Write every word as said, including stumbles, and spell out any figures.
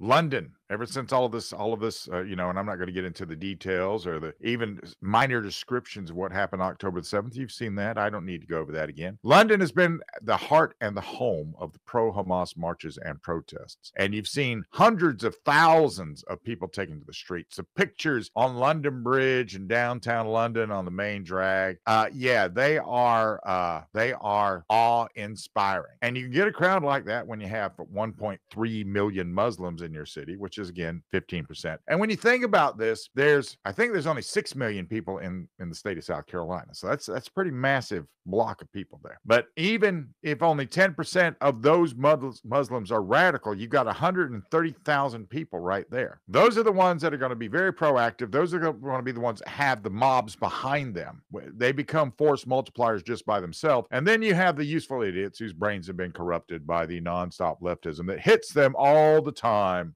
London, ever since all of this, all of this, uh, you know, and I'm not going to get into the details or the even minor descriptions of what happened October the seventh. You've seen that. I don't need to go over that again. London has been the heart and the home of the pro-Hamas marches and protests. And you've seen hundreds of thousands of people taken to the streets. The pictures on London Bridge and downtown London on the main drag. Uh, yeah, they are, uh, they are awe-inspiring. And you can get a crowd like that when you have one point three million Muslims in your city, which is again fifteen percent. And when you think about this, there's I think there's only six million people in in the state of South Carolina, so that's that's a pretty massive block of people there. But even if only ten percent of those Muslims are radical, you've got one hundred thirty thousand people right there. Those are the ones that are going to be very proactive. Those are going to be the ones that have the mobs behind them. They become force multipliers just by themselves. And then you have the useful idiots whose brains have been corrupted by the nonstop leftism that hits them all the time.